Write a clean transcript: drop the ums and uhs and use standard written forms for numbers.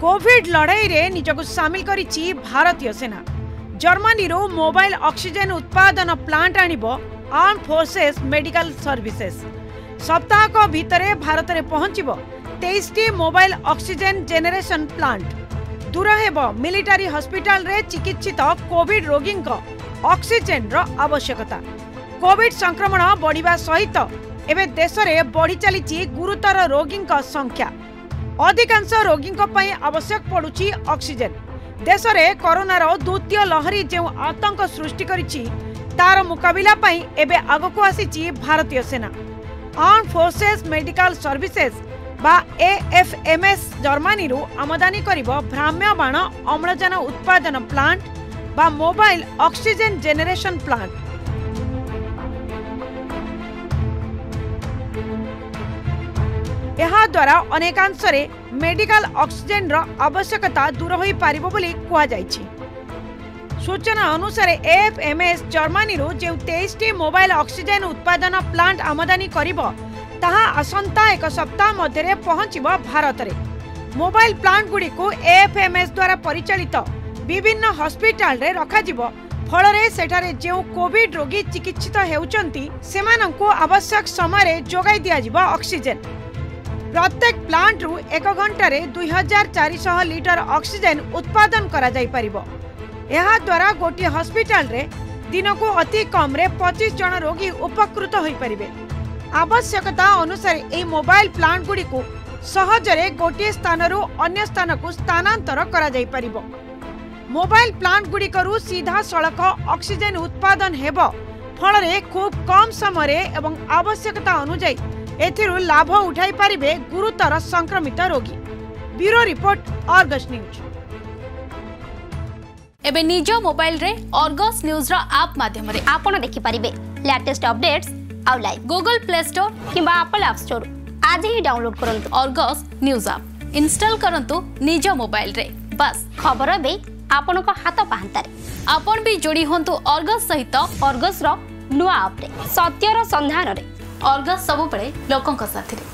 Covid लड़ाई रे निजक सामिल करिछि भारतीय सेना। जर्मनी रो मोबाइल ऑक्सीजन उत्पादन प्लांट आनिबो आर्म फोर्सेस मेडिकल सर्विसेस। सप्ताहक भितरे भारत रे पहुंचिबो 23 टी मोबाइल ऑक्सीजन जेनरेशन प्लांट। दूर हेबो मिलिटरी हॉस्पिटल रे चिकित्सित कोविड रोगीक ऑक्सीजन रो आवश्यकता। कोविड संक्रमण बढ़िबा सहित एबे देश रे बढ़ी चली गुरुतर रोगीक संख्या। अधिकांश रोगीक आवश्यक पड़ुछि ऑक्सीजन। देश में कोरोनार द्वितीय लहरी जो आतंक सृष्टि करिछि तार मुकाबला पई एबे आगको आसीछि भारतीय सेना। आर्म फोर्सेस मेडिकल सर्विसेस बा AFMS जर्मनी रु आमदानी करिबो भ्राम्यमाण अम्लजान उत्पादन प्लांट बा मोबाइल ऑक्सीजन जेनरेशन प्लांट। यहा द्वारा अनेकांश मेडिकल ऑक्सीजन रो आवश्यकता दूर होई पारिबो बोली कुआ जायछि। सूचना अनुसार AFMS जर्मनी रो जे 23 टी मोबाइल ऑक्सीजन उत्पादन प्लांट आमदानी करिबो ताहा असंता एक सप्ताह मध्ये रे पहुंचिबो भारत रे। मोबाइल प्लांट गुडी को AFMS द्वारा परिचालित विभिन्न हॉस्पिटल रे रखा जिवो। फल रे सेठारे जे कोविड रोगी चिकित्सित हेउचंती सेमानंको आवश्यक समय रे जोगाई दिया जिवो ऑक्सीजन। प्रत्येक प्लांट रु एक घंटे 2400 लिटर ऑक्सीजन उत्पादन करा जाई परिबो। यहा द्वारा गोटी हॉस्पिटल रे दिन को अति कम रे 25 जन रोगी उपकृत होई परिबे। आवश्यकता अनुसार ए मोबाइल प्लांट गुडी को सहज रे गोटी स्थान रु अन्य स्थान को स्थानांतर करा जाई परिबो। मोबाइल प्लांट गुडी करु सीधा सड़क ऑक्सीजन उत्पादन हेबो। फल रे खूब कम समय रे एवं आवश्यकता अनुसार एथिरु लाभ उठाई पारिबे गुरुतर संक्रमित रोगी। Bureau report Argus news. एबे निज मोबाइल रे आर्गस न्यूज रा ऐप माध्यम रे आपण देखि पारिबे लेटेस्ट अपडेट्स आउ लाइव। Google Play Store किबा Apple App Store आज ही डाउनलोड करंतु आर्गस न्यूज ऐप। इंस्टॉल करंतु निज मोबाइल रे। बस खबर बे आपण को हाथ पाहंतारे। आपण भी जोडी होंतु आर्गस सहित। आर्गस रो नुवा ऐप रे सत्यर संधान रे आर्गस सबुबले लोकों साथी।